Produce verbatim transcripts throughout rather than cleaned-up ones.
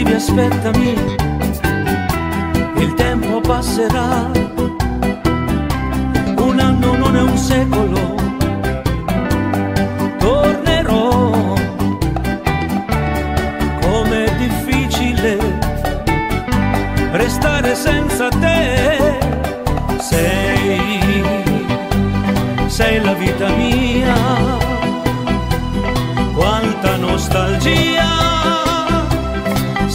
scrivi aspettami, il tempo passerà, un anno non è un secolo, tornerò. Com'è difficile restare senza te, sei, sei la vita mia, quanta nostalgia.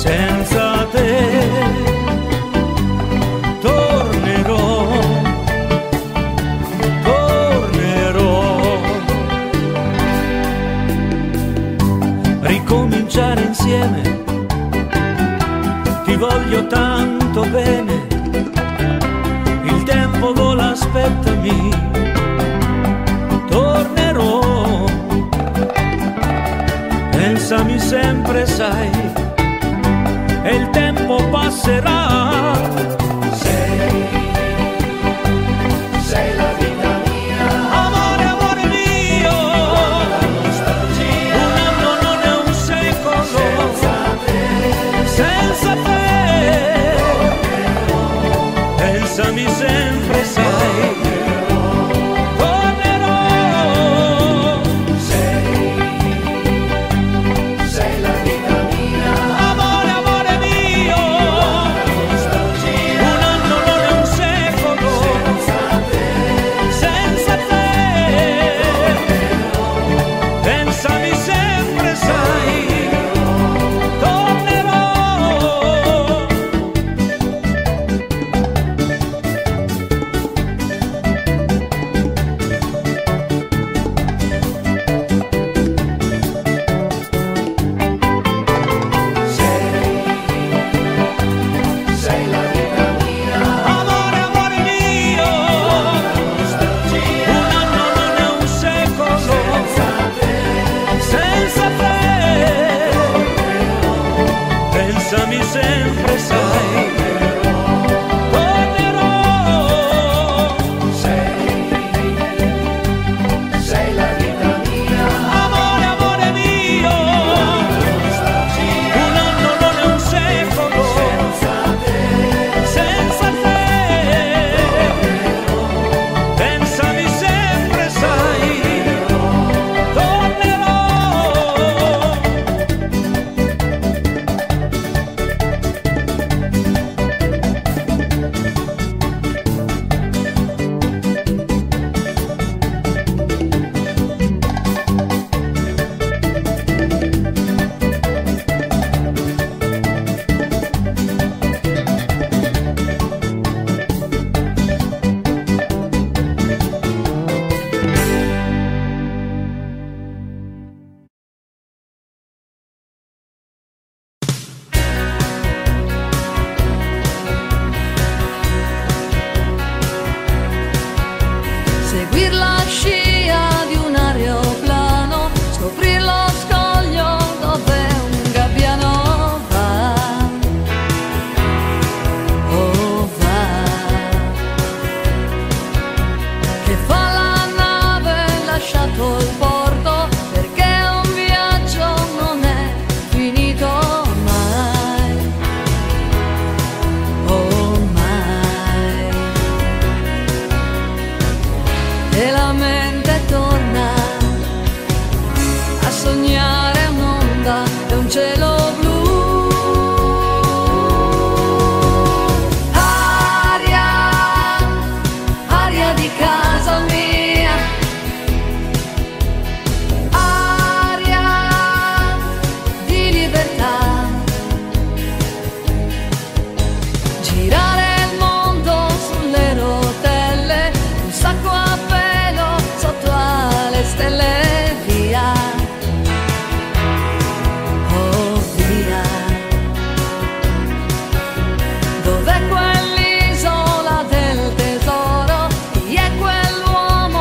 Senza te tornerò, tornerò. Ricominciare insieme, ti voglio tanto bene, il tempo vola, aspettami, tornerò. Pensami sempre, sai, e il tempo passerà. Sei, sei la vita mia, amore, amore mio, la nostalgia, un anno non è un secolo, senza te, senza te, tornerò. Pensami sempre, sai, tornerò. Sei, sei la vita mia, pensami sempre, sai, tornerò. Sei, sei la vita mia, amore, amore mio, un anno non è un secolo, senza te, pensami sempre, sai, tornerò. Dov'è quell'isola del tesoro? Chi è quell'uomo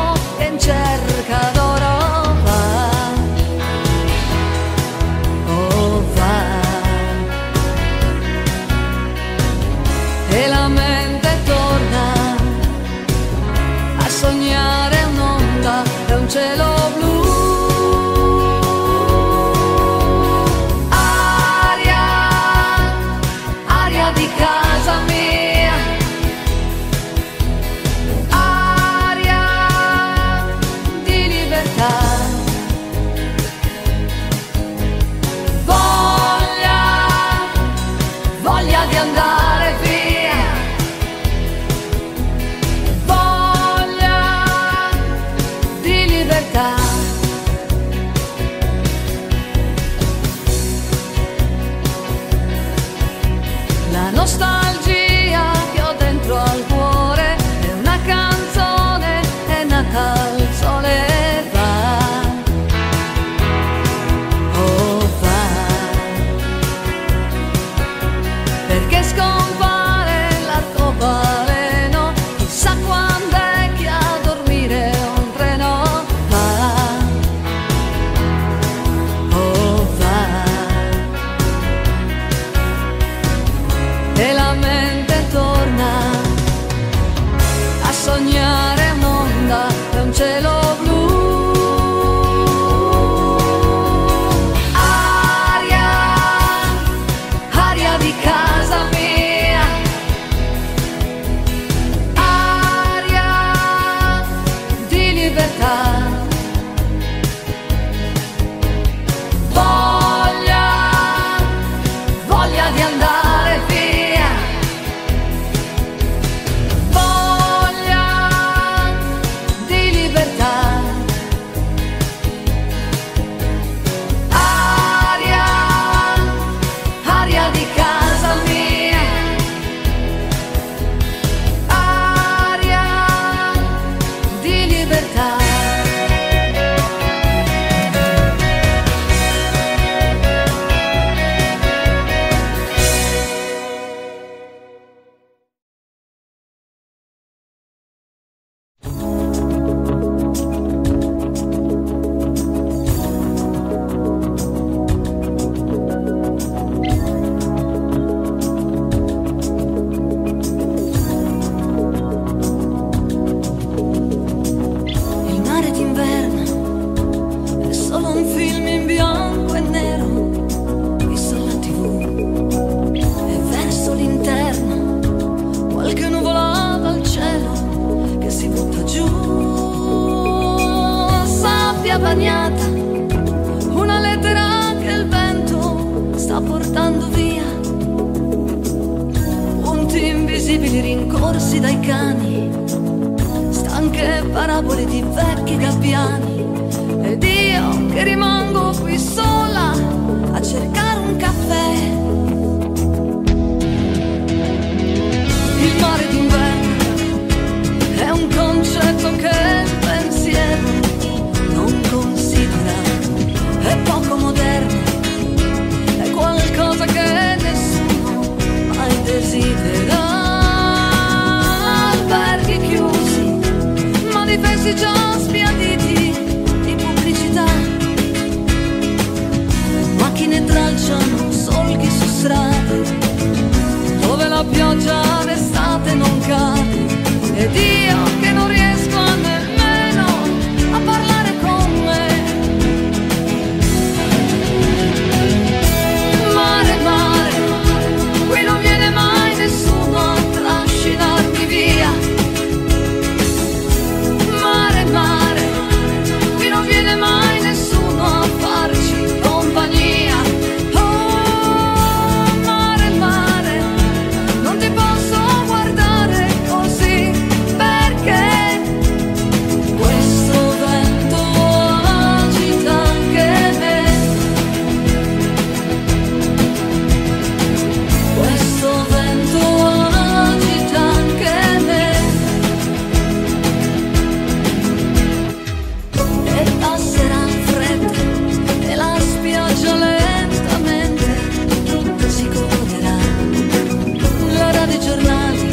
bagnata, una lettera che il vento sta portando via, punti invisibili rincorsi dai cani, stanche parabole di vecchi gabbiani, ed io che rimango qui sola a cercare un caffè. Il mare d'inverno è un concetto che il pensiero non considera, è poco moderno, è qualcosa che nessuno mai desidera. Alberghi chiusi, ma difesi già spiaditi di pubblicità, macchine tralciano solchi su strade dove la pioggia d'estate non cade, ed io che non riesco a nemmeno a parlare con me. Mare, mare, qui non viene mai nessuno a trascinarmi via. Mare, mare, qui non viene mai nessuno a farci compagnia. Oh, mare, mare, non ti posso guardare così, perché questo vento agita anche me, questo vento agita anche me, e passerà fredda e la spiaggia lentamente si goderà l'ora dei giornali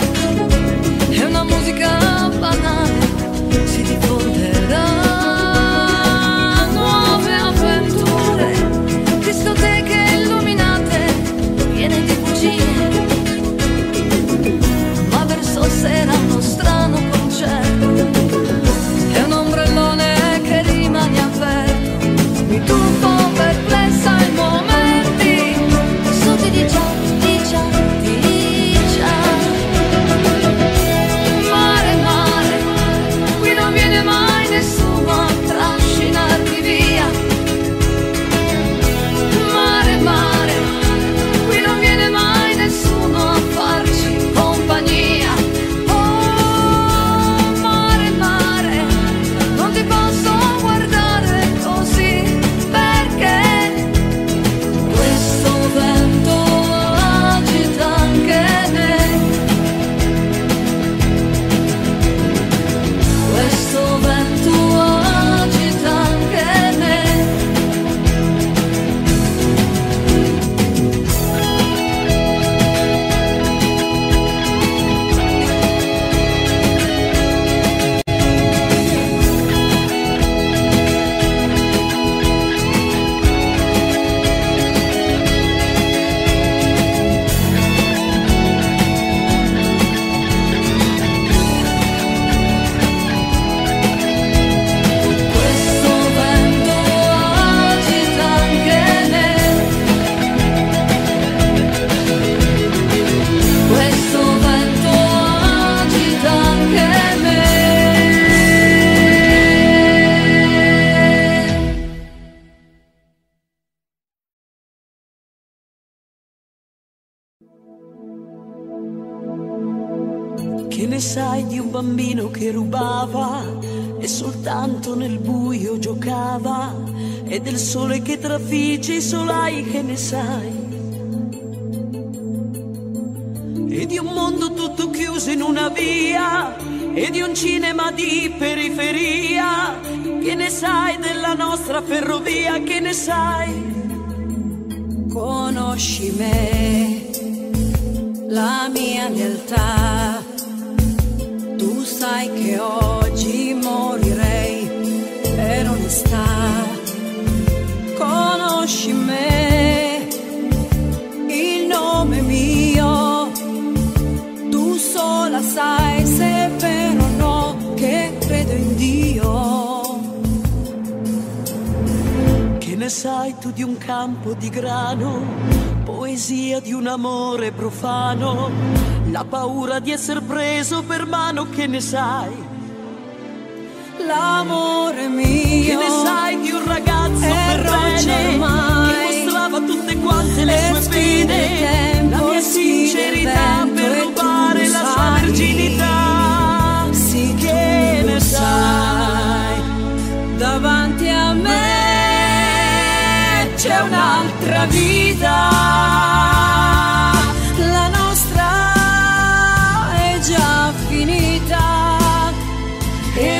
e una musica banale si diffonderà. Nuove avventure, discoteche illuminate piene di bugie, ma verso sera uno strano concerto e un ombrellone che rimane aperto. Mi tuffo perplessa in momenti sottili, già, di già, di già. Mare, mare, qui non viene mai nessuno a trascinarti via. Mare, mare, qui non viene mai nessuno a farci compagnia. Oh, mare, mare, non ti posso guardare così, perché questo vento agita anche me, questo vento agita anche me. Questo vento agita anche me, questo vento agita anche me. Che ne sai di un bambino che rubava e soltanto nel buio giocava, e del sole che trafigge i solai, che ne sai? E di un mondo tutto chiuso in una via, e di un cinema di periferia, che ne sai della nostra ferrovia, che ne sai? Conosci me, la mia lealtà, tu sai che oggi morirei per onestà. Conosci me, il nome mio, tu sola sai se è vero o no che credo in Dio. Che ne sai tu di un campo di grano? Poesia di un amore profano, la paura di essere preso per mano, che ne sai? l'amore mio. Che ne sai di un ragazzo perbene che mostrava tutte quante le sue pene, la mia sincerità per rubare la sua verginità? Sì, che ne sai, davanti a me c'è un'altra vita.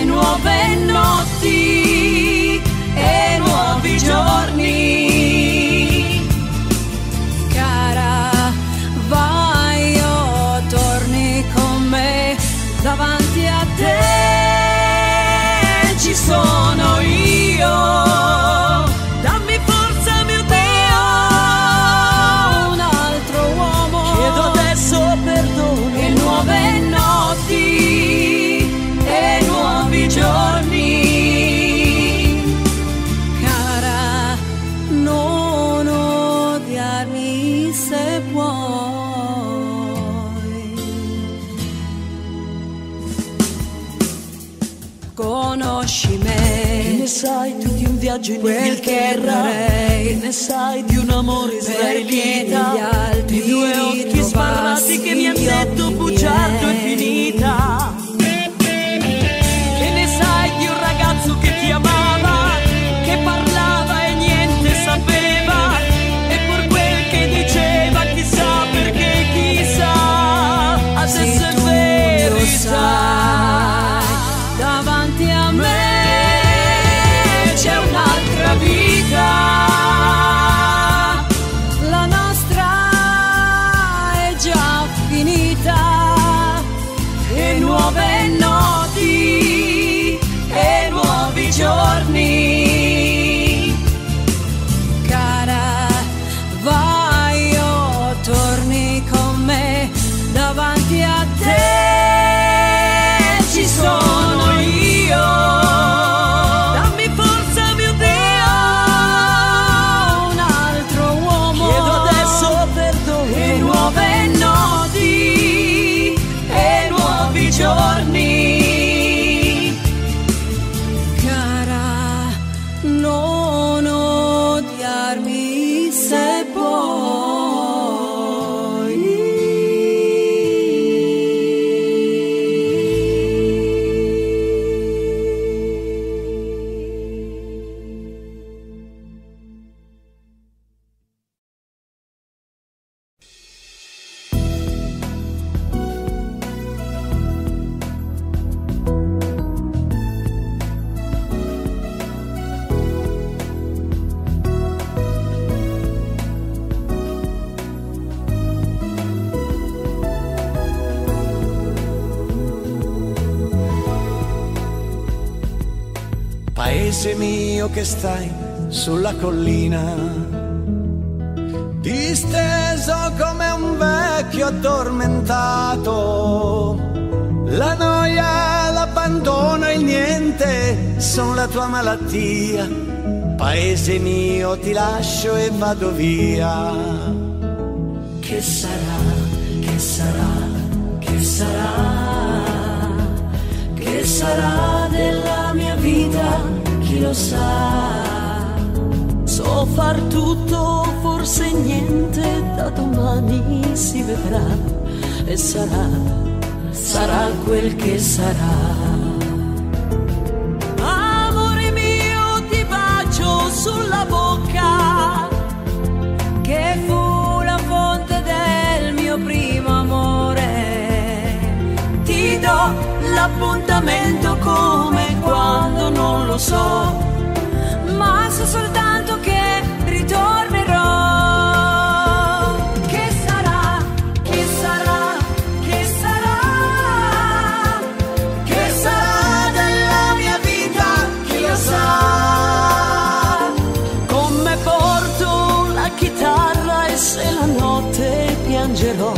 Nuove notti e nuovi giorni, cara, vai o torni con me, davanti a te ci sono io. Conosci me. Che ne sai tu di un viaggio in Inghilterra? Che ne sai di un amore israelita? Di due occhi sbarrati che mi hanno detto bugiardo è finita. Che ne sai di un ragazzo che ti amava, che parlava e niente sapeva, e per quel che diceva chissà perché chissà. Adesso è vero, lo sai, davanti a me c'è un'altra vita, la nostra è già finita, e nuove notti e nuovi giorni, cara, vai o torni con me, davanti a te ci sono. Paese mio che stai sulla collina, disteso come un vecchio addormentato, la noia, l'abbandono e il niente sono la tua malattia. Paese mio, ti lascio e vado via. Che sarà, che sarà, che sarà, che sarà della mia vita? Chi lo sa, so far tutto, forse niente, da domani si vedrà e sarà, sarà quel che sarà. Amore mio, ti bacio sulla bocca, che fu la fonte del mio primo amore, ti do l'appuntamento come quando non lo so, ma so soltanto che ritornerò. Che sarà, che sarà, che sarà, che sarà della mia vita, chi lo sa? Come porto la chitarra e se la notte piangerò,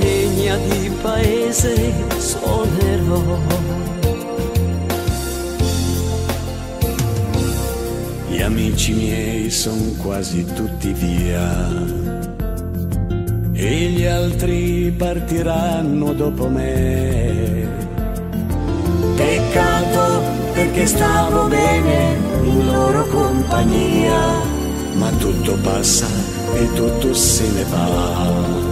legna di paese suonerò. Gli amici miei son quasi tutti via e gli altri partiranno dopo me. Peccato che stavo bene in loro compagnia, ma tutto passa e tutto se ne va.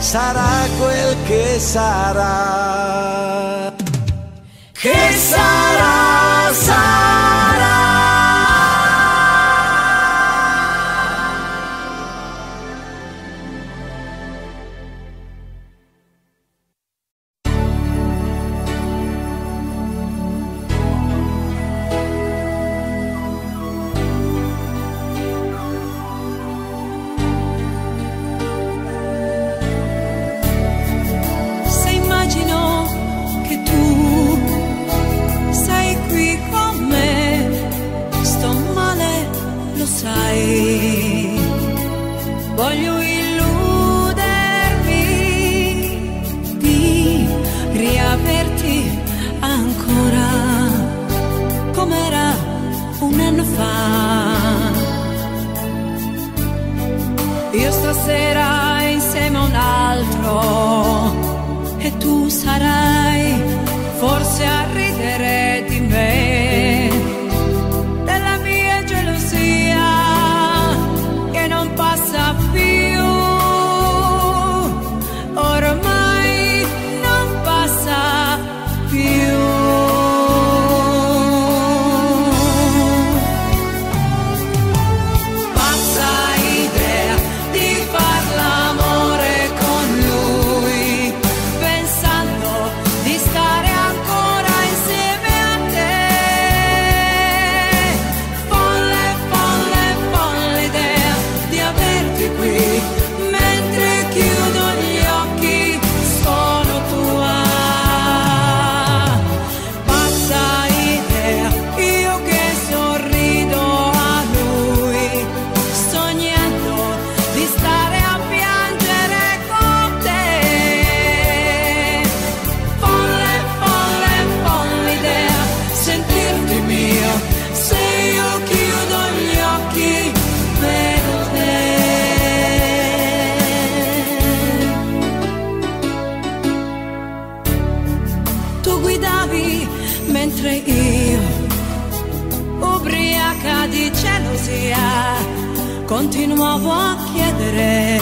Sarà quel che sarà, che sarà, sarà. Voglio illudervi di riaverti ancora com'era un anno fa. Io stasera insieme a un altro e tu sarai forse a ridere di me. Continuavo a chiedere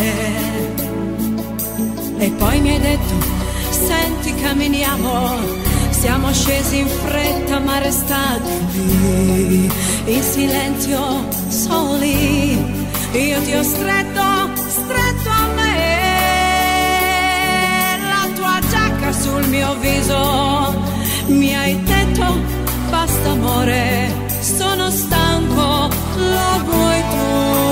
e poi mi hai detto: senti, camminiamo. Siamo scesi in fretta ma restati lì in silenzio, soli. Io ti ho stretto, stretto a me, la tua giacca sul mio viso. Mi hai detto: basta amore, sono stanco, lo vuoi tu?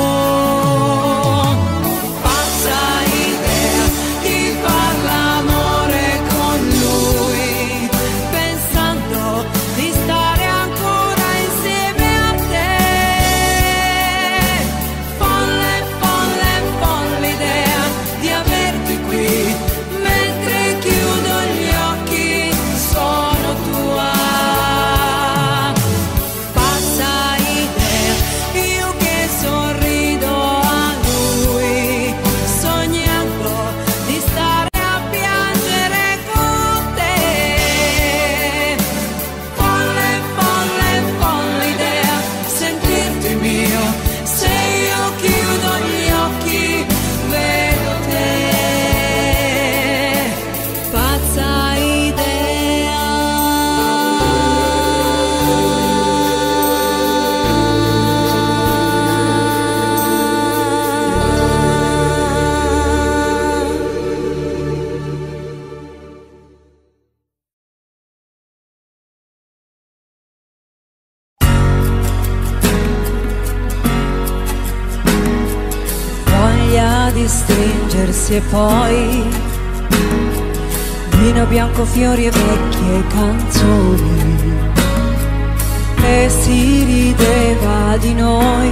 stringersi e poi vino bianco, fiori e vecchie canzoni. E si rideva di noi,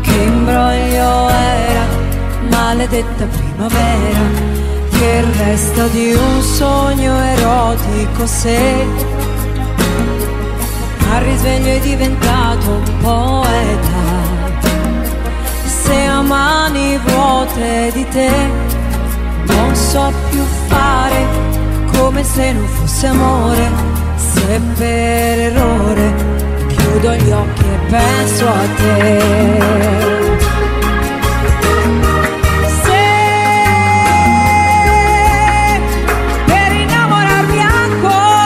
che imbroglio era, maledetta primavera, che resta di un sogno erotico se al risveglio è diventato un poeta. Se a mani vuote di te non so più fare, come se non fosse amore. Se per errore chiudo gli occhi e penso a te. Se per innamorarmi ancora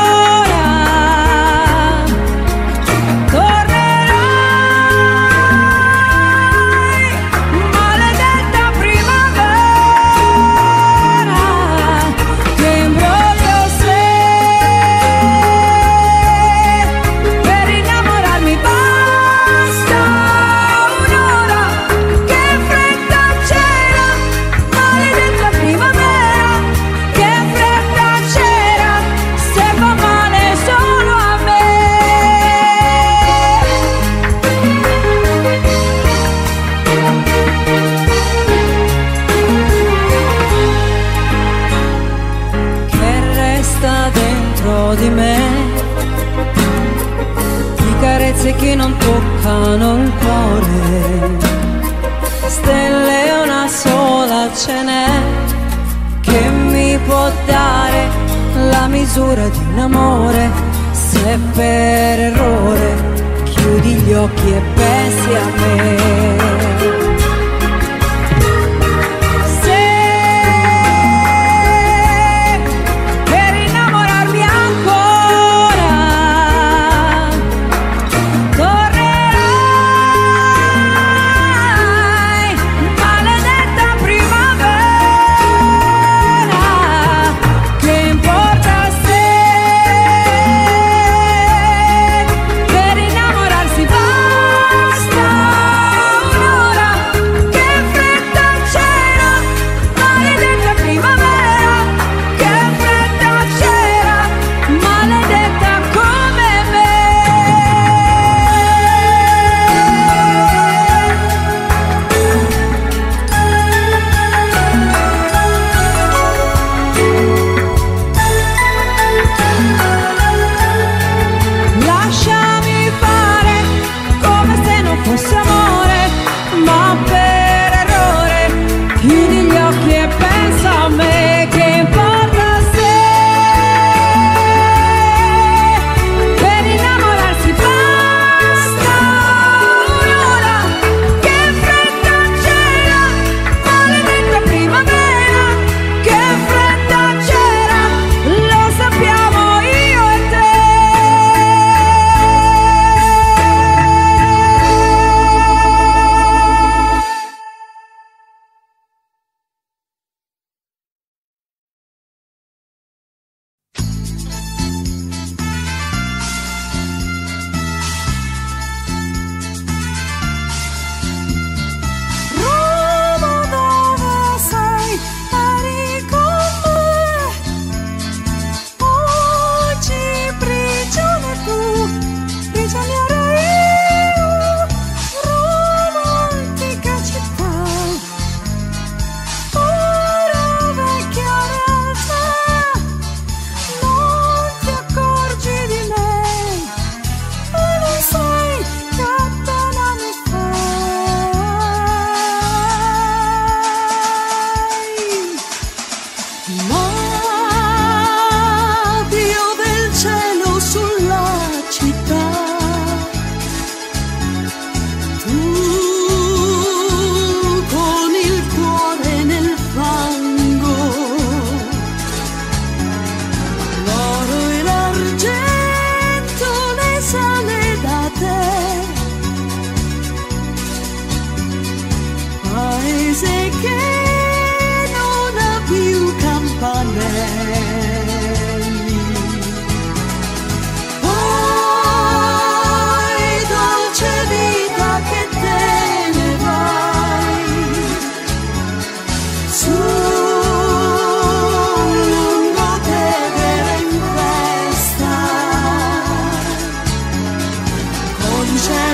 tornerò, di me, di carezze che non toccano il cuore. Stelle una sola ce n'è che mi può dare la misura di un amore. Se per errore chiudi gli occhi e pensi a me.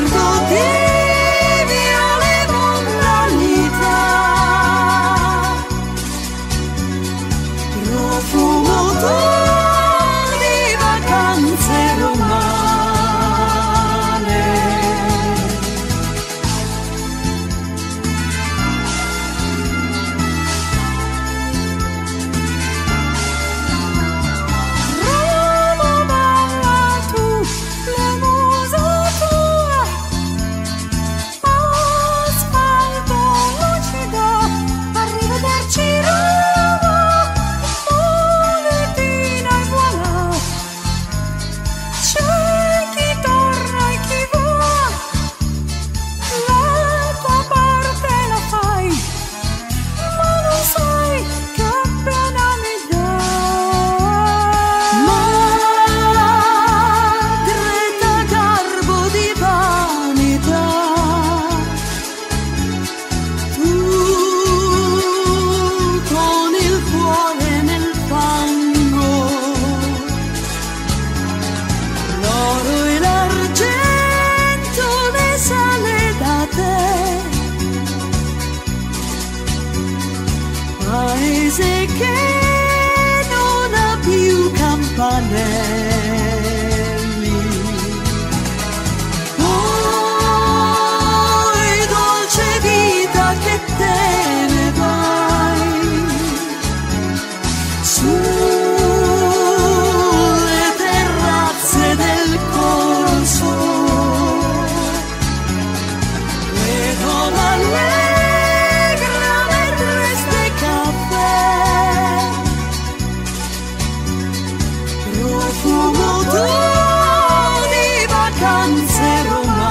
senza te. Paese che non ha più campanelli. Poi, dolce vita che te ne vai sulle terrazze del corso, vedo la profumo di vacanze romane.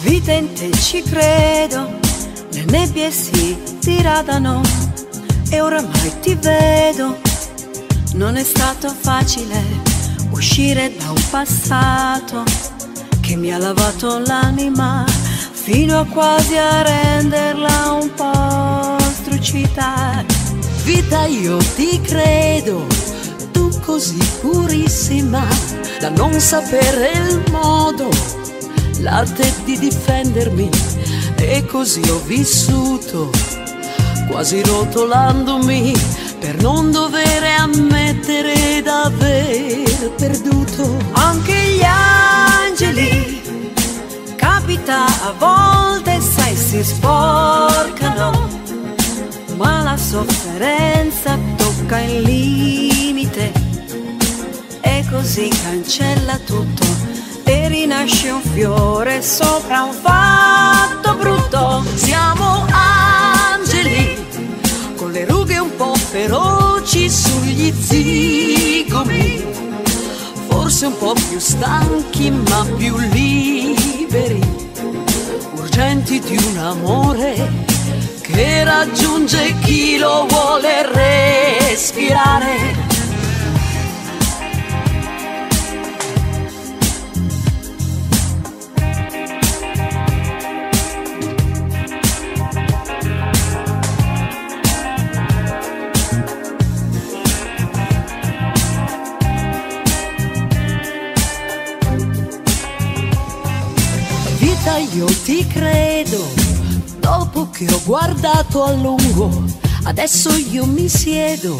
Vita in te ci credo, le nebbie si diradano e oramai ti vedo. Non è stato facile uscire da un passato che mi ha lavato l'anima fino a quasi a renderla un po' struccita. Vita, io ti credo, tu così purissima da non sapere il modo, l'arte di difendermi, e così ho vissuto, quasi rotolandomi, per non dover ammettere d'aver perduto. Anche gli angeli, capita a volte, sai, si sporcano, ma la sofferenza tocca il limite, e così cancella tutto. E rinasce un fiore sopra un fatto brutto. Siamo angeli con le rughe un po' feroci sugli zigomi, forse un po' più stanchi ma più liberi, urgenti di un amore che raggiunge chi lo vuole respirare. Io ti credo, dopo che ho guardato a lungo, adesso io mi siedo,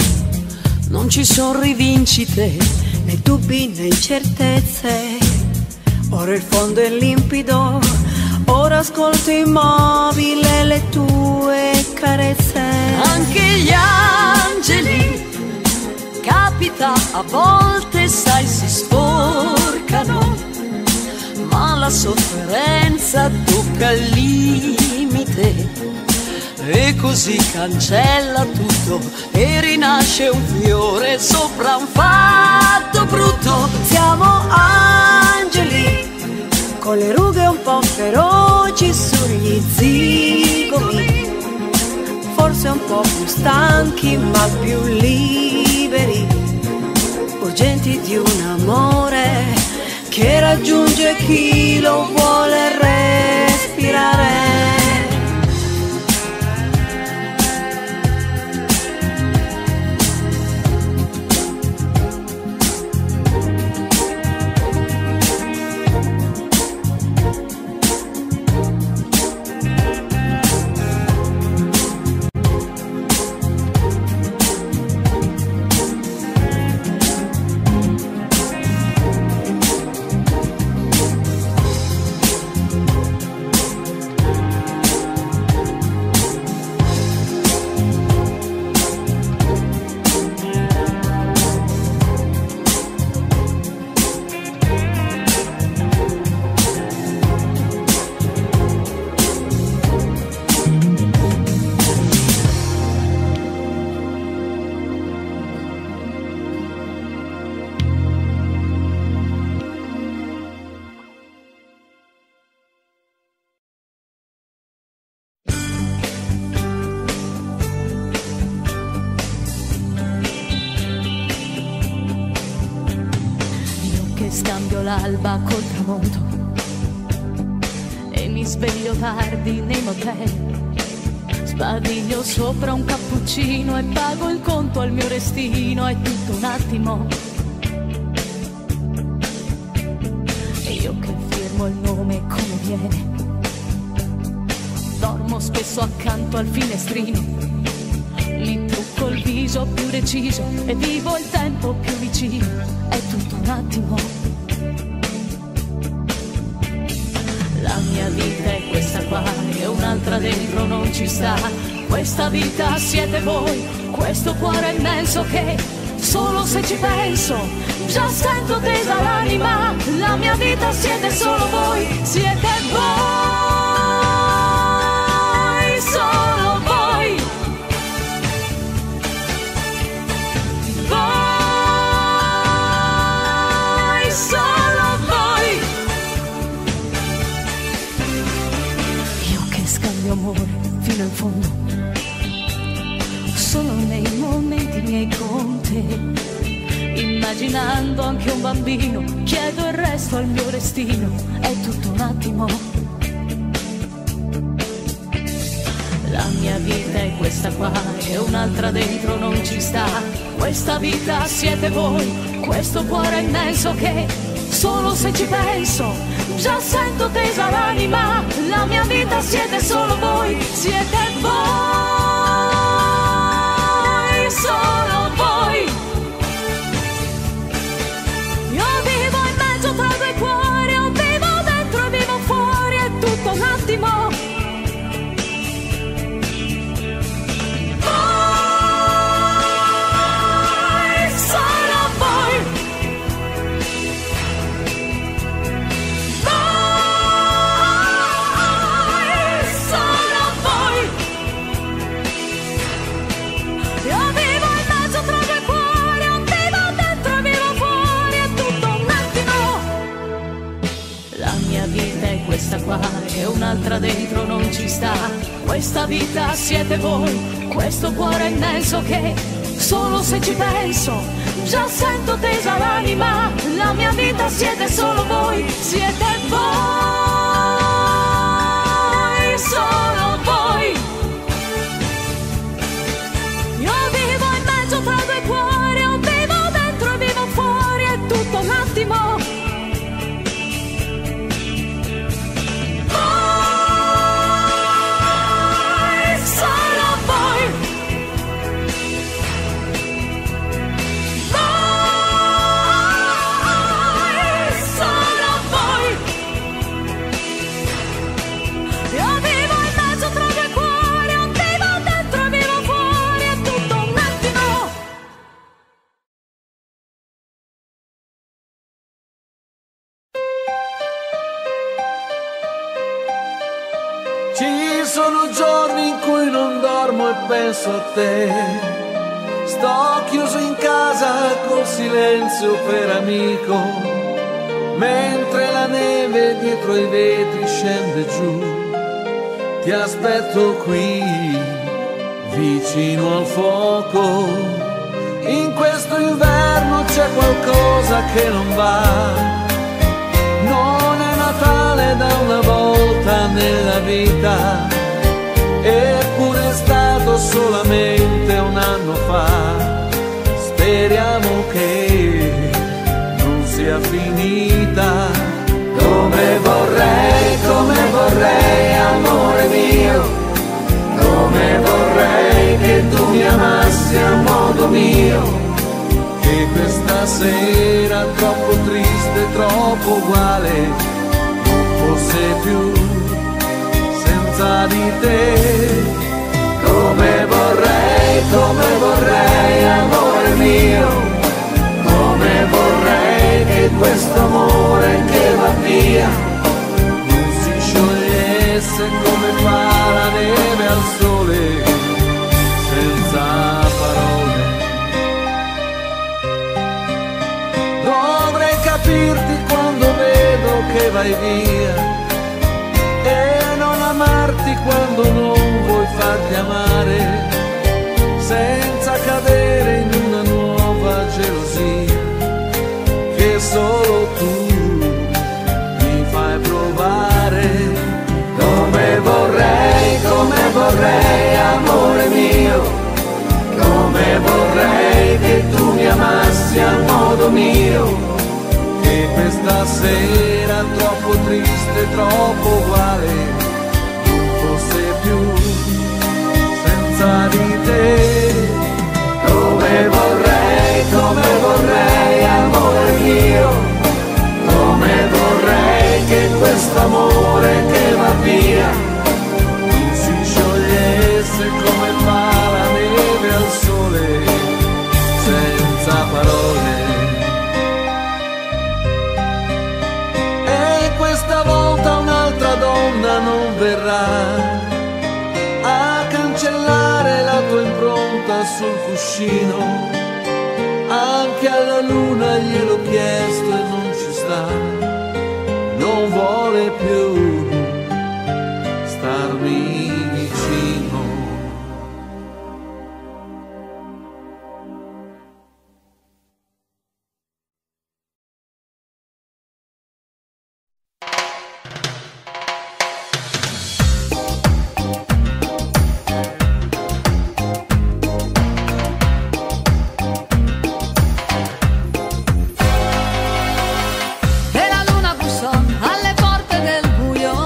non ci sono rivincite, né dubbi né incertezze, ora il fondo è limpido, ora ascolto immobile le tue carezze. Anche gli angeli, capita a volte, sai, si sporcano, ma la sofferenza tocca il limite, e così cancella tutto e rinasce un fiore sopra un fatto brutto. Siamo angeli con le rughe un po' feroci sugli zigomi, forse un po' più stanchi ma più liberi, urgenti di un amore che raggiunge chi lo vuole respirare. L'alba col tramonto e mi sveglio tardi nei motel, sbadiglio sopra un cappuccino e pago il conto al mio restino, è tutto un attimo. E io che firmo il nome come viene, dormo spesso accanto al finestrino, mi trucco il viso più deciso e vivo il tempo più vicino, è tutto un attimo. La mia vita è questa qua e un'altra dentro non ci sta, questa vita siete voi, questo cuore immenso che solo se ci penso già sento tesa l'anima. La mia vita siete solo voi, siete voi, solo voi, voi, solo voi. Amore fino in fondo, solo nei momenti miei con te, immaginando anche un bambino, chiedo il resto al mio destino, è tutto un attimo. La mia vita è questa qua e un'altra dentro non ci sta, questa vita siete voi, questo cuore immenso che solo se ci penso già sento tesa l'anima. La mia vita siete solo voi, siete voi, solo voi. Io vivo in mezzo tra due cuori, io vivo dentro e vivo fuori, è tutto un attimo. Voi, solo voi. Questa qua e un'altra dentro non ci sta, questa vita siete voi, questo cuore immenso che solo se ci penso già sento tesa l'anima. La mia vita siete solo voi, siete voi, solo voi. Io vivo in mezzo tra due cuori, io vivo dentro e vivo fuori, è tutto un attimo. Voi, sono giorni in cui non dormo e penso a te. Sto chiuso in casa col silenzio per amico, mentre la neve dietro i vetri scende giù. Ti aspetto qui, vicino al fuoco. In questo inverno c'è qualcosa che non va. Non è Natale da una volta nella vita, eppure è stato solamente un anno fa. Speriamo che non sia finita. Come vorrei, come vorrei, amore mio, come vorrei che tu mi amassi a modo mio. E questa sera troppo triste, troppo uguale, non fosse più senza di te. Come vorrei, come vorrei, amore mio, come vorrei che questo amore che va via non si sciogliesse come fa la neve al sole, senza parole. Capirti quando vedo che vai via e non amarti quando non vuoi farti amare, senza cadere in una nuova gelosia che solo tu mi fai provare. Come vorrei, come vorrei, amore mio, come vorrei che tu mi amassi a modo mio. E questa sera troppo triste, troppo uguale, non fosse più senza di te. Come vorrei, come vorrei, amore mio, come vorrei che questo amore che va via non si sciogliesse come fa la neve al sole, senza parole. Non verrà a cancellare la tua impronta sul cuscino, anche alla luna gliel'ho chiesto e non ci sta, non vuole più starmi vicino. Alle porte del buio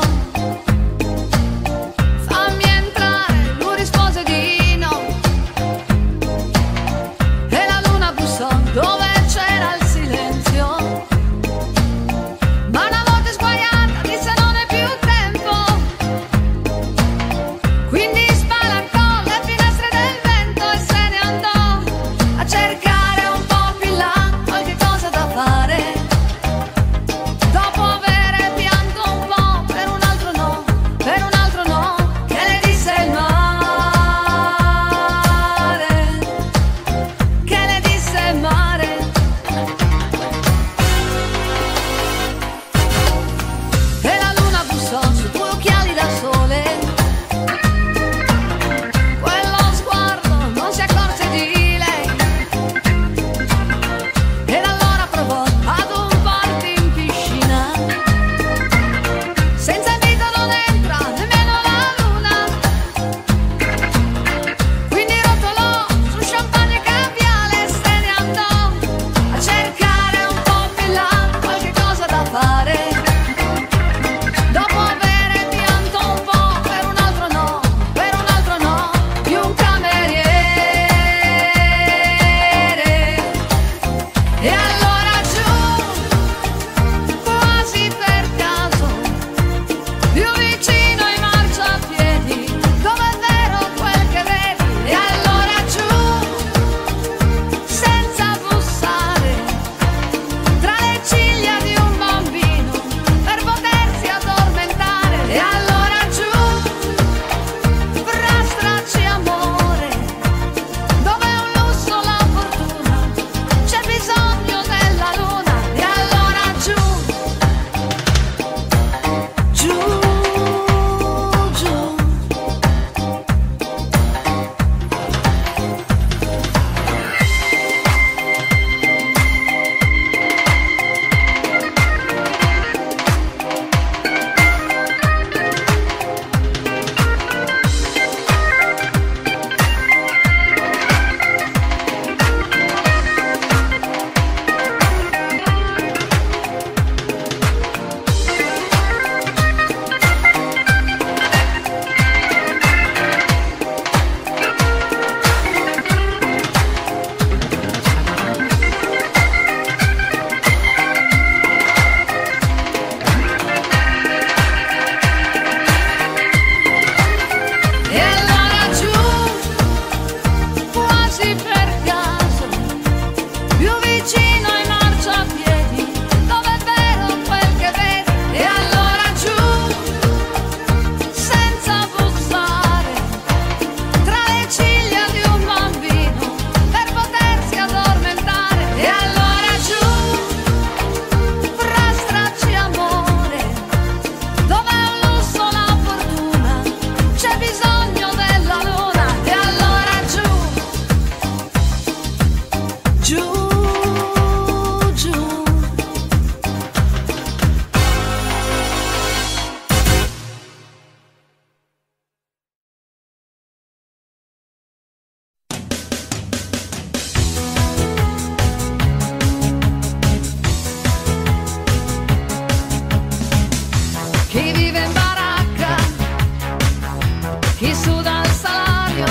su dal salario,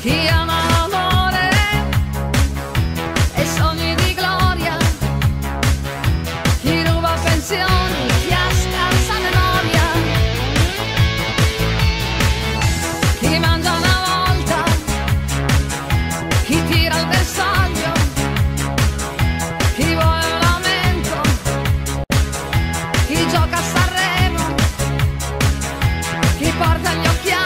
chi ama l'amore e sogni di gloria, chi ruba pensioni, chi ha scarsa memoria, chi mangia una volta, chi tira il bersaglio, chi vuole un aumento, chi gioca a Sanremo, chi porta gli occhiali.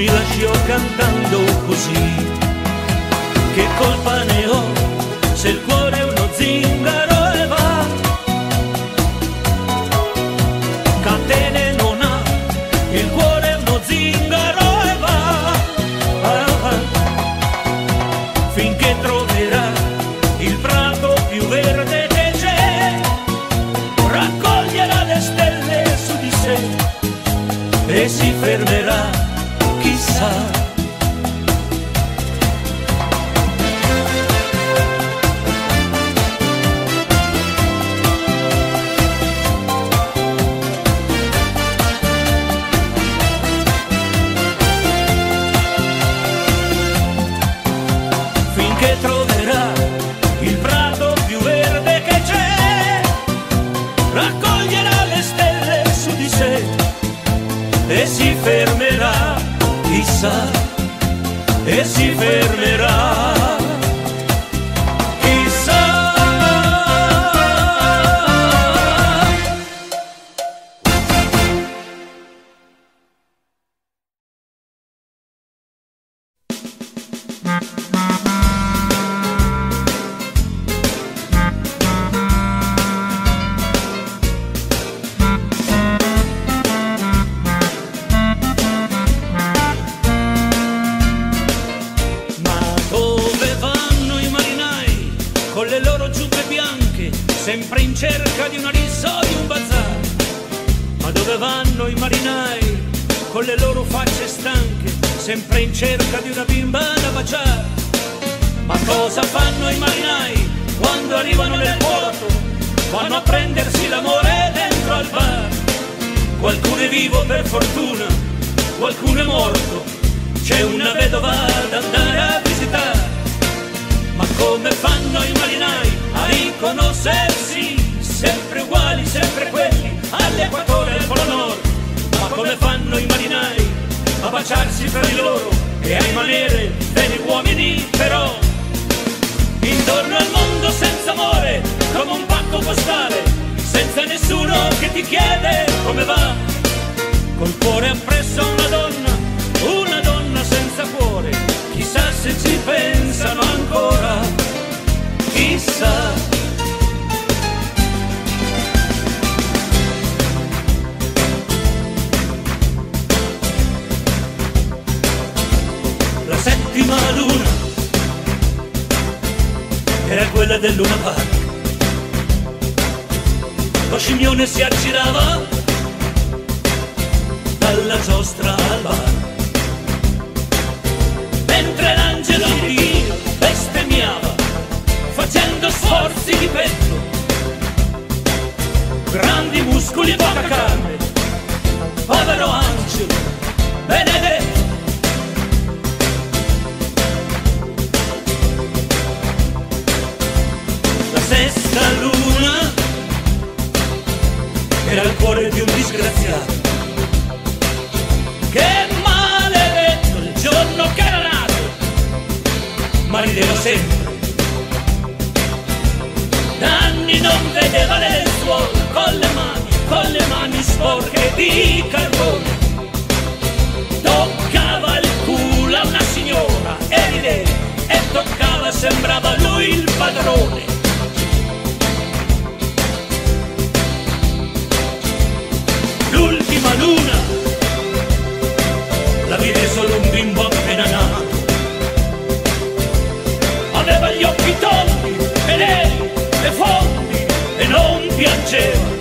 mi lasciò cantando così. Che colpa ne ho se il cuore è uno zingaro e va, catene non ha, il cuore è uno zingaro e va, ah, ah. Finché troverà il prato più verde che c'è, raccoglierà le stelle su di sé e si fermerà, chissà. Che troverà il prato più verde che c'è, raccoglierà le stelle su di sé e si fermerà, chissà, e si fermerà. Sempre in cerca di una rissa o di un bazar. Ma dove vanno i marinai con le loro facce stanche? Sempre in cerca di una bimba da baciare. Ma cosa fanno i marinai quando arrivano nel porto? Vanno a prendersi l'amore dentro al bar. Qualcuno è vivo per fortuna, qualcuno è morto, c'è una vedova da andare a visitare. Ma come fanno i marinai a riconoscersi, sempre uguali, sempre quelli, all'equatore e al polo nord? Ma come fanno i marinai a baciarsi fra di loro e a rimanere degli uomini però? Intorno al mondo senza amore, come un pacco postale, senza nessuno che ti chiede come va, col cuore appresso a una donna, una donna senza cuore, chissà se ci pensano ancora, chissà. La settima luna era quella del Luna Park. Lo scimmione si aggirava dalla giostra al bar, mentre l'angelo di bestemmiava facendo sforzi di petto, grandi muscoli e poca carne, povero angelo benedetto. La sesta luna era il cuore di un disgraziato, che maledetto il giorno che era nato, ma rideva sempre. Da anni non vedeva le suore con le mani, con le mani sporche di carbone. Toccava il culo a una signora e rideva, e toccava, sembrava lui il padrone. L'ultima luna la vide solo un bimbo appena nato. Aveva gli occhi tondi e neri e fondi e non piangeva.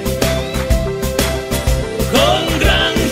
Con grande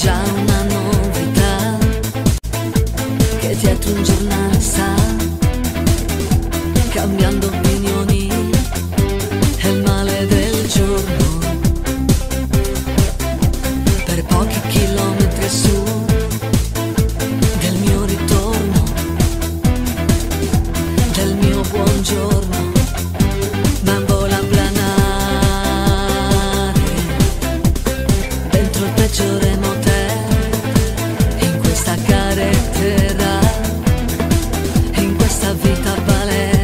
già una novità che dietro un giornale sta cambiando opinioni, è il male del giorno. Per pochi chilometri su del mio ritorno, del mio buongiorno, ma vola a planare dentro il peggiore motel, in questa carretera, in questa vita palestra.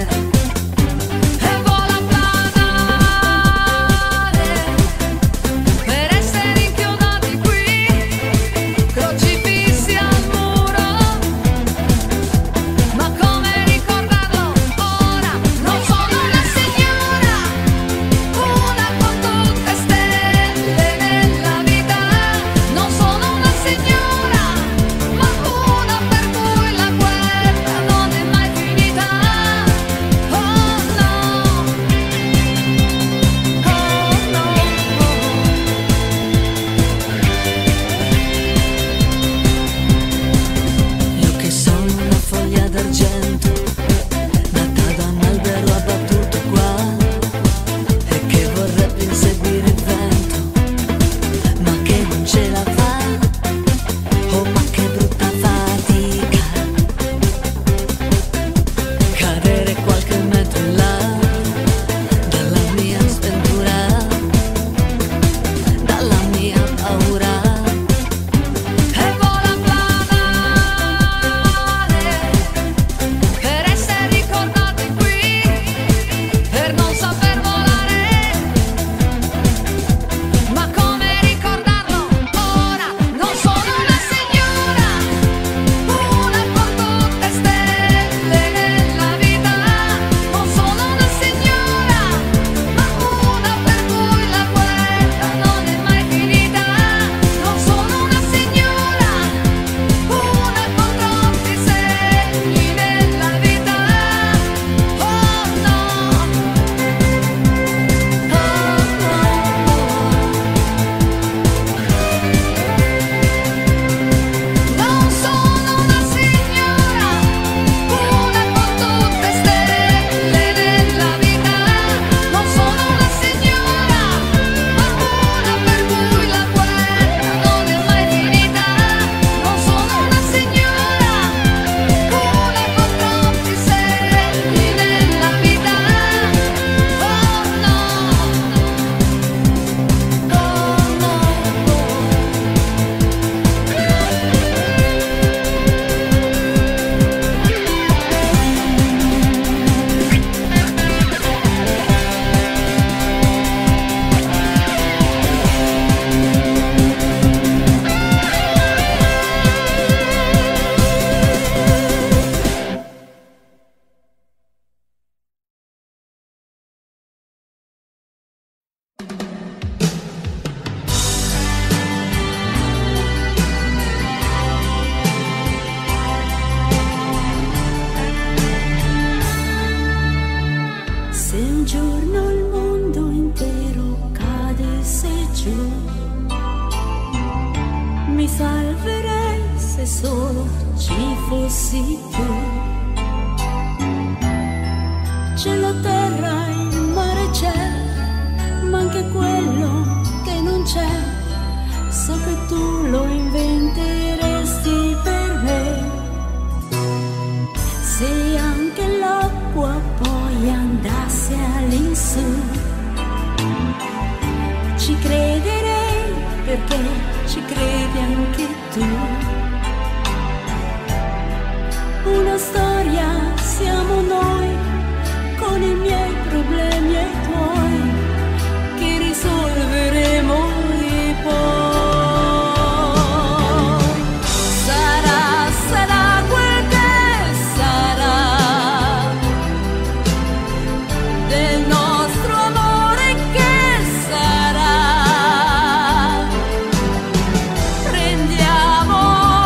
Prendiamo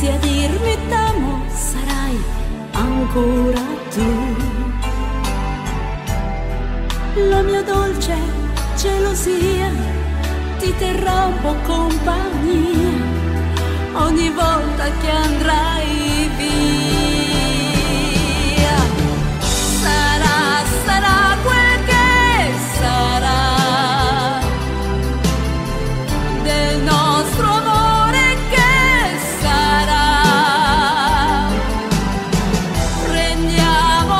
se a dirmi t'amo sarai ancora tu. La mia dolce gelosia ti terrà un po' compagnia ogni volta che andrai via. Sarà, sarà quel che sarà del nostro amore, che sarà. Prendiamo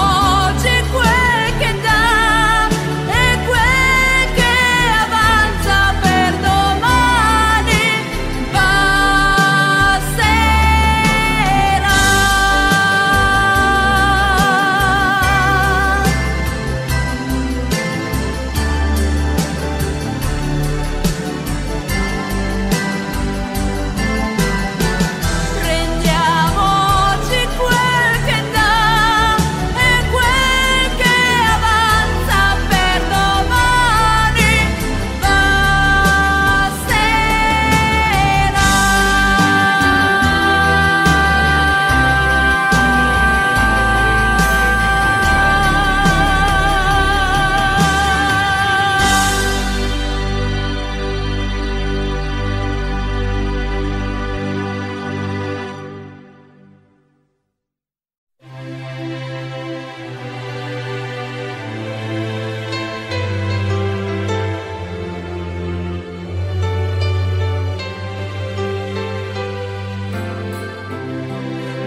oggi quel che dà e quel che avanza per domani será.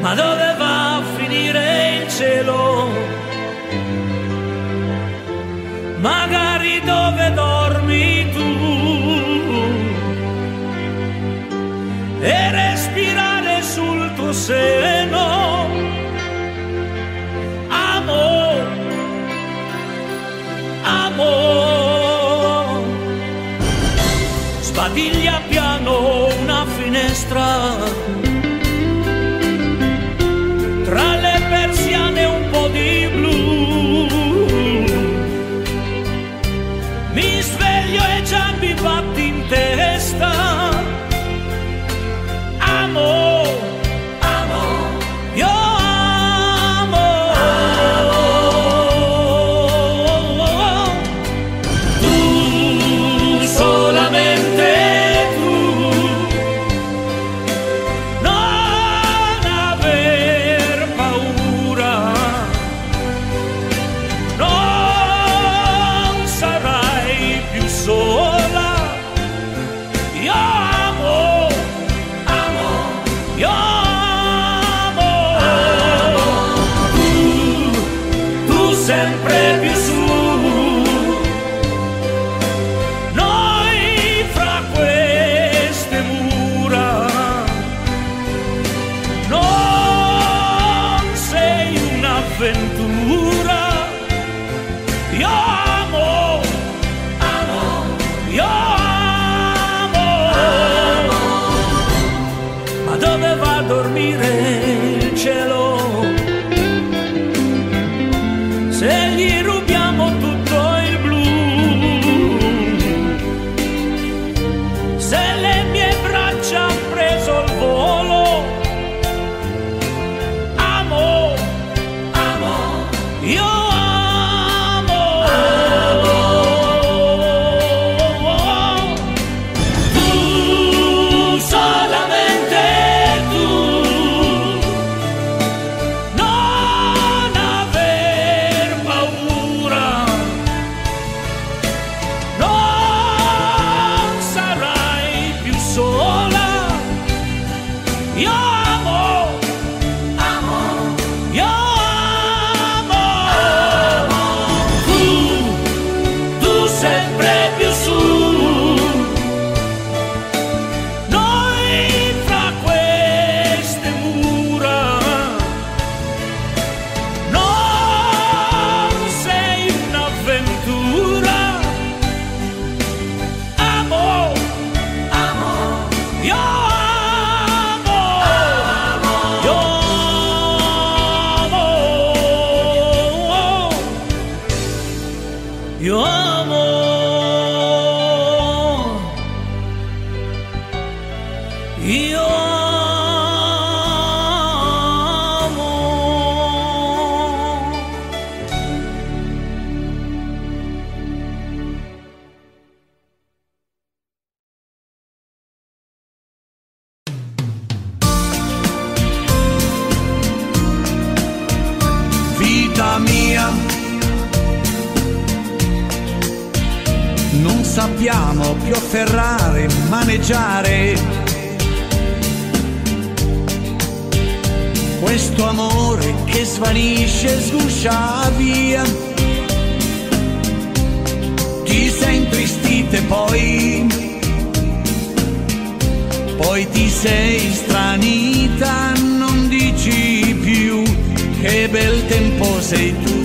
Ma dove va a finire il cielo? Magari dove dormi tu e respirare sul tuo seno, amore, amore. Sbadiglia piano una finestra, tra le persiane un po' di blu. Mi sveglio e già mi batti in testa, amo, amo, io amo, amo. Tu, solamente tu, no. Io vita mia, non sappiamo più afferrare, maneggiare questo amore che svanisce, sguscia via. Ti sei intristita e poi, poi ti sei stranita, non dici più che bel tempo sei tu.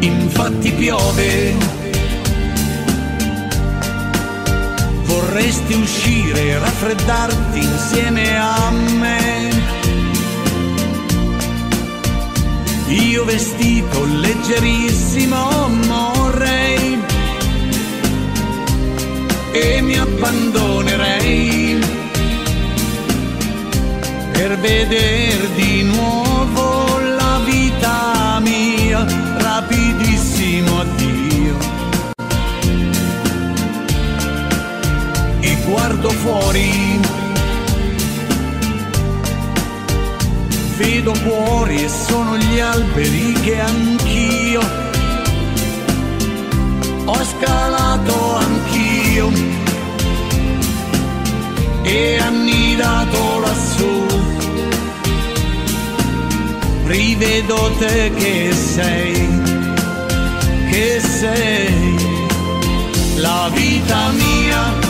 Infatti piove, vorresti uscire, raffreddarti insieme a me. Io vestito leggerissimo morrei e mi abbandonerei per veder di nuovo la vita mia, rapidissimo addio. E guardo fuori, vedo cuori e sono gli alberi che anch'io ho scalato, anch'io, e annidato lassù. Rivedo te che sei, che sei la vita mia.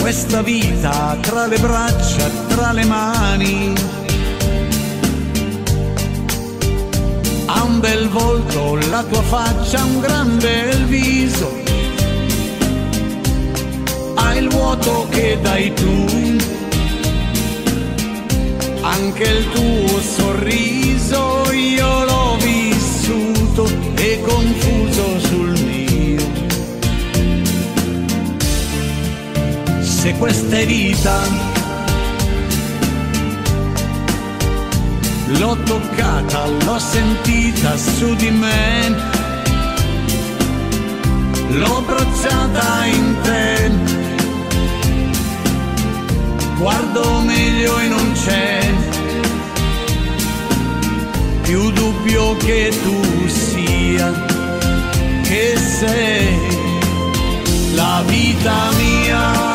Questa vita tra le braccia, tra le mani, ha un bel volto, la tua faccia, un gran bel viso, ha il vuoto che dai tu, anche il tuo sorriso io l'ho vissuto e confuso sul mio. Se questa è vita, l'ho toccata, l'ho sentita su di me, l'ho abbracciata in te, guardo meglio e non c'è più dubbio che tu sia, che sei la vita mia.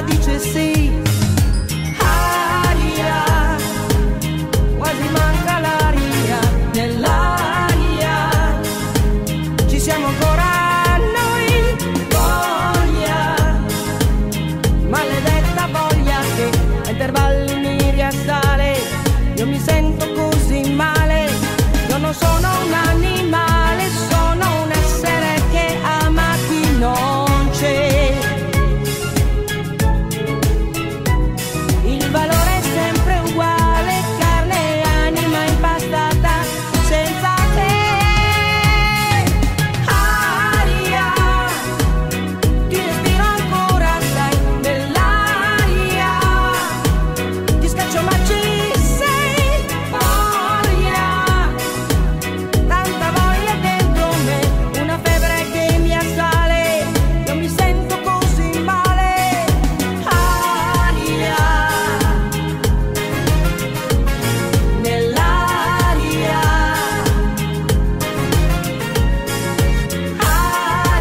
Dice sì, aria, io mi sento così male, io non sono un animale, sono un essere che ama chi non c'è. Il valore è sempre uguale, carne e anima impastata senza te. Aria, ti respiro ancora, stai nell'aria, ti scaccio ma ci sei voglia, tanta voglia dentro me, una febbre che mi assale, io mi sento così male. Aria, nell'aria,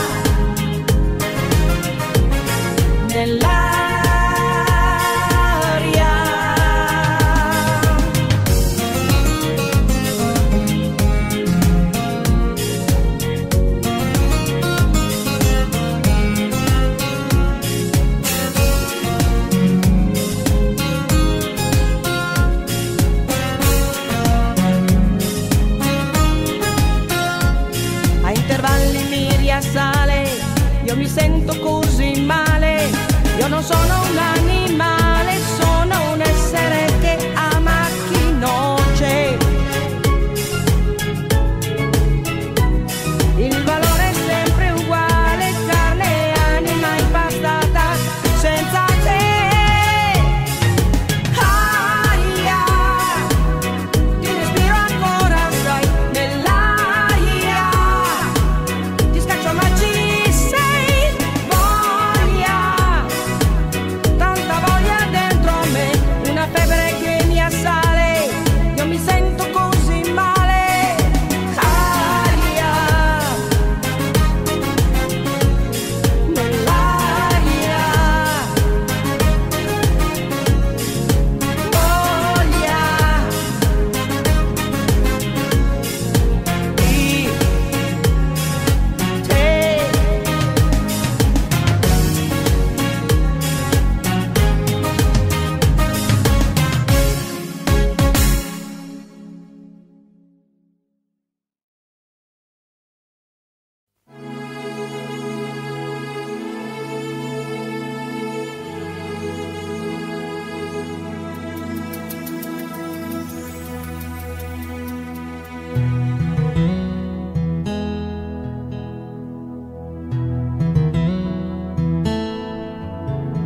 aria, nell'aria. Sale, io mi sento così male, io non sono un animale, sono un essere che ama chi non c'è. Il valore è sempre uguale, carne e anima impastata senza te. Aria, ti respiro ancora, stai nell'aria, ti scaccio ma ci sei voglia, tanta voglia dentro me, una febbre che mi assale, io mi sento così male. Aria, nell'aria, voglia di te. La ragazza con gli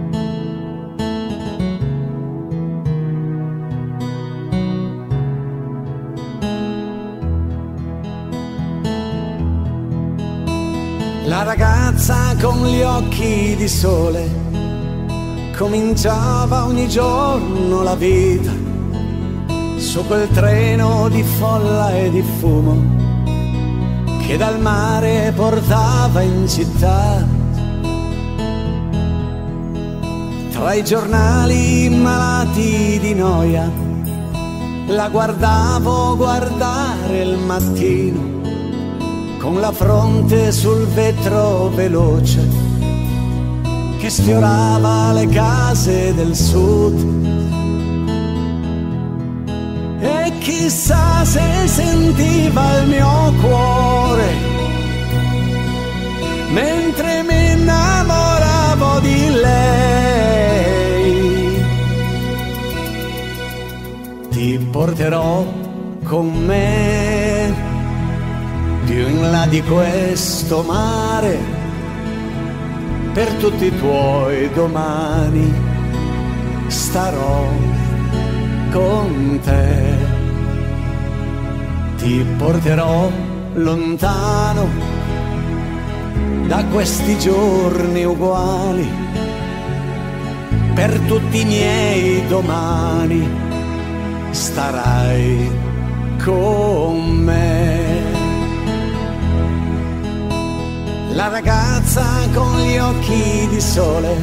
occhi di sole cominciava ogni giorno la vita su quel treno di folla e di fumo che dal mare portava in città. Tra i giornali malati di noia la guardavo guardare il mattino con la fronte sul vetro veloce che sfiorava le case del sud. E chissà se sentiva il mio cuore mentre mi innamoravo di lei. Ti porterò con me più in là di questo mare, per tutti i tuoi domani starò con te. Ti porterò lontano da questi giorni uguali, per tutti i miei domani starai con me. La ragazza con gli occhi di sole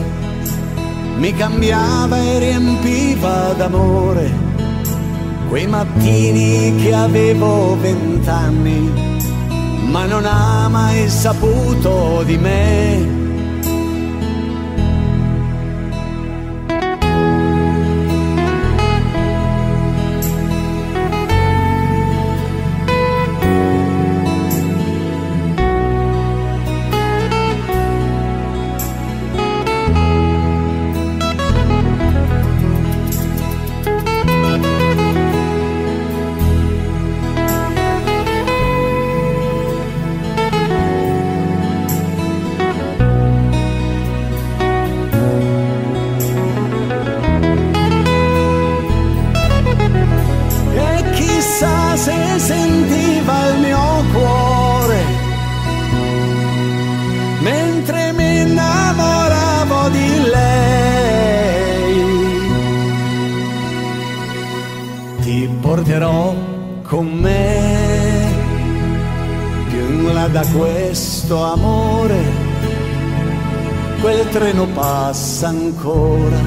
mi cambiava e riempiva d'amore quei mattini che avevo vent'anni, ma non ha mai saputo di me. da questo amore, quel treno passa ancora,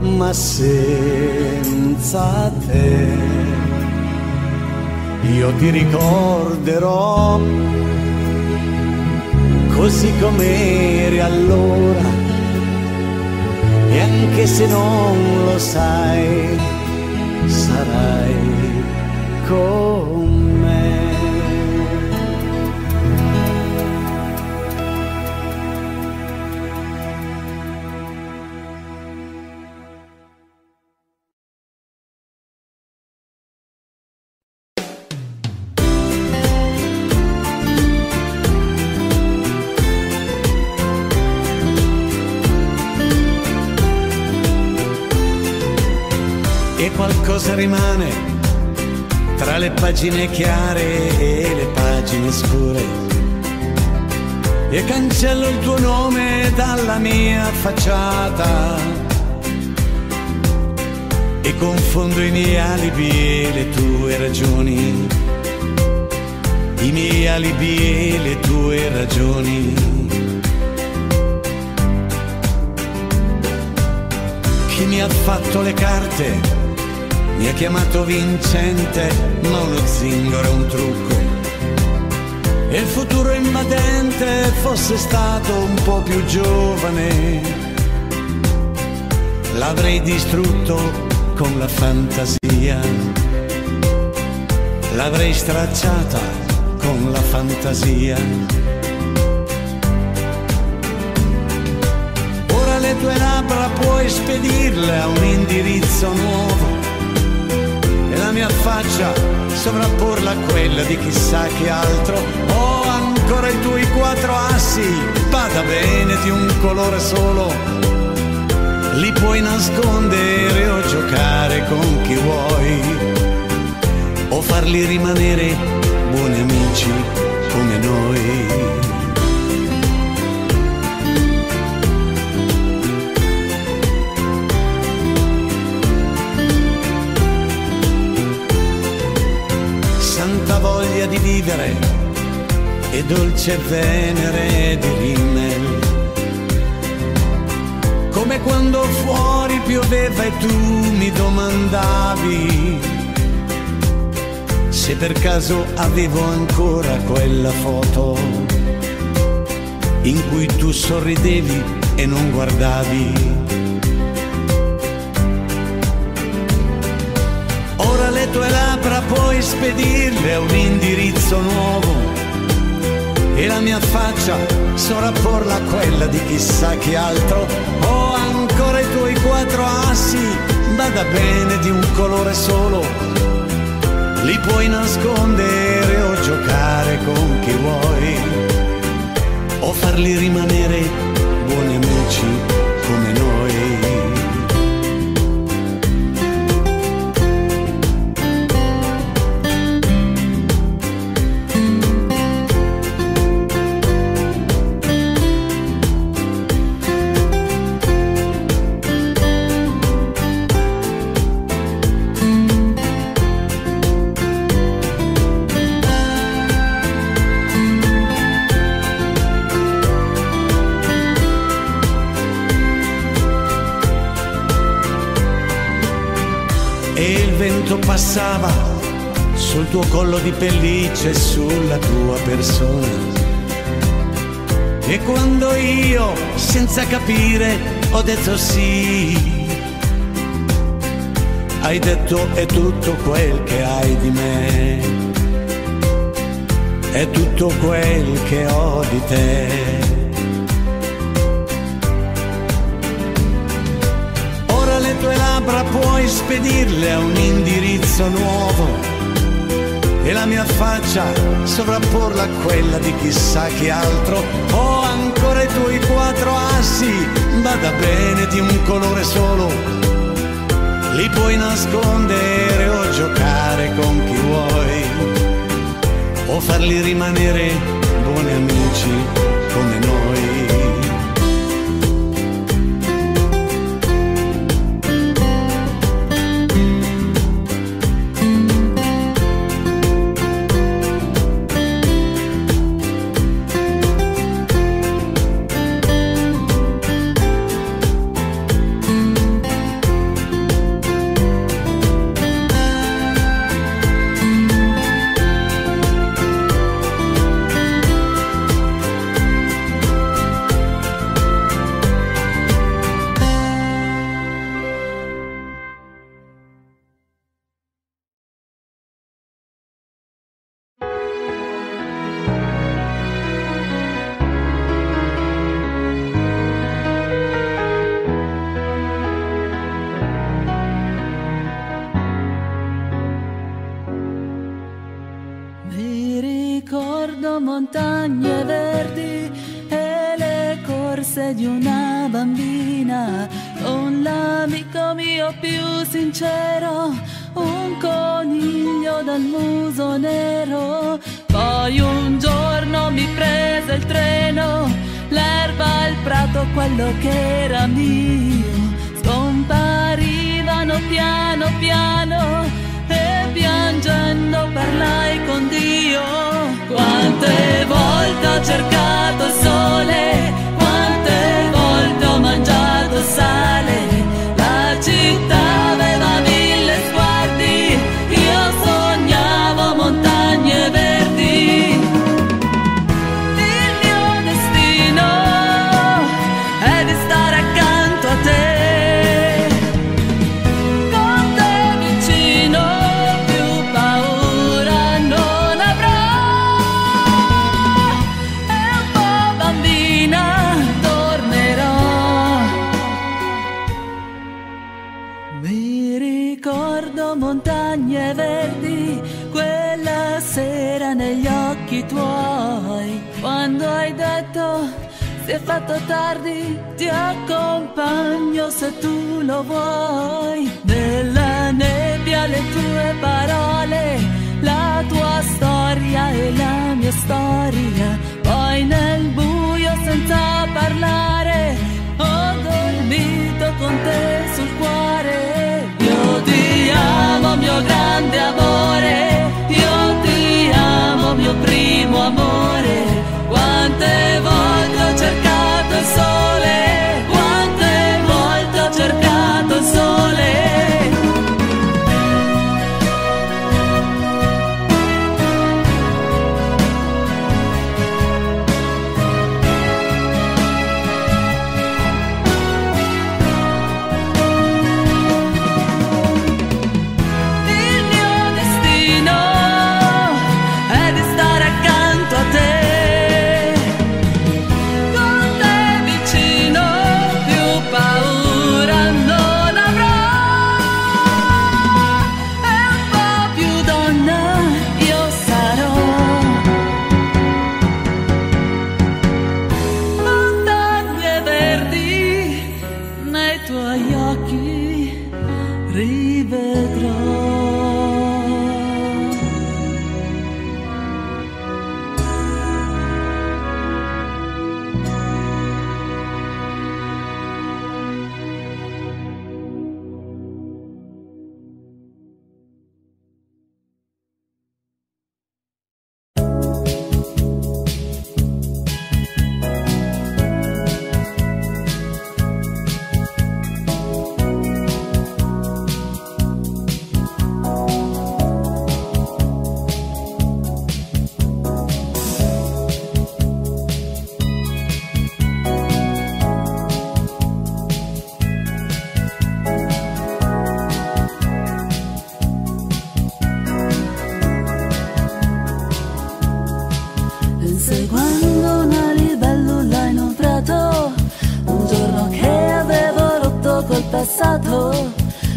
ma senza te io ti ricorderò così com'eri allora, e anche se non lo sai, sarai con me. Qualcosa rimane tra le pagine chiare e le pagine scure, e cancello il tuo nome dalla mia facciata, e confondo i miei alibi e le tue ragioni, i miei alibi e le tue ragioni. Chi mi ha fatto le carte mi ha chiamato vincente, ma uno zingaro è un trucco, e il futuro immatente fosse stato un po' più giovane, l'avrei distrutto con la fantasia, l'avrei stracciata con la fantasia. Ora le tue labbra puoi spedirle a un indirizzo nuovo, la mia faccia sovrapporla a quella di chissà che altro. Ho ancora i tuoi quattro assi, bada bene, di un colore solo, li puoi nascondere o giocare con chi vuoi, o farli rimanere buoni amici come noi. Voglia di vivere e dolce venere di Rimmel, come quando fuori pioveva e tu mi domandavi se per caso avevo ancora quella foto in cui tu sorridevi e non guardavi. Ora le tue labbra puoi spedirle a un indirizzo nuovo, e la mia faccia sovrapporla a quella di chissà che altro. Ho ancora i tuoi quattro assi, bada bene, di un colore solo, li puoi nascondere o giocare con chi vuoi, o farli rimanere buoni amici come noi. Passava sul tuo collo di pelliccia e sulla tua persona, e quando io, senza capire, ho detto sì, hai detto è tutto quel che hai di me, è tutto quel che ho di te. Ora le tue labbra puoi spedirle a un indirizzo nuovo, e la mia faccia sovrapporla a quella di chissà che altro. Ho ancora i tuoi quattro assi, bada bene, di un colore solo, li puoi nascondere o giocare con chi vuoi, o farli rimanere buoni amici come noi. montagne verdi e le corse di una bambina, con l'amico mio più sincero, un coniglio dal muso nero. Poi un giorno mi prese il treno, l'erba, il prato, quello che era mio scomparivano piano piano, e piangendo parlai con Dio. Quante volte ho cercato il sole, quante volte ho mangiato sale, la città aveva mille sguardi, io sognavo montagne verdi. Il mio destino è di stare accanto a te, montagne verdi, quella sera negli occhi tuoi, quando hai detto si è fatto tardi, ti accompagno se tu lo vuoi. Nella nebbia le tue parole, la tua storia e la mia storia, poi nel buio senza parlare, ho dormito con te sul cuore. Ti amo mio grande amore, io ti amo mio primo amore, quante volte ho cercato il sole, quante volte ho cercato il sole.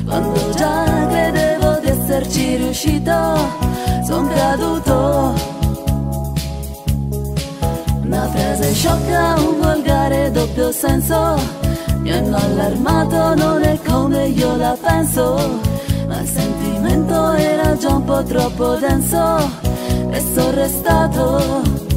Quando già credevo di esserci riuscito, son caduto. Una frase sciocca, un volgare doppio senso, mi hanno allarmato, non è come io la penso, ma il sentimento era già un po' troppo denso e son restato.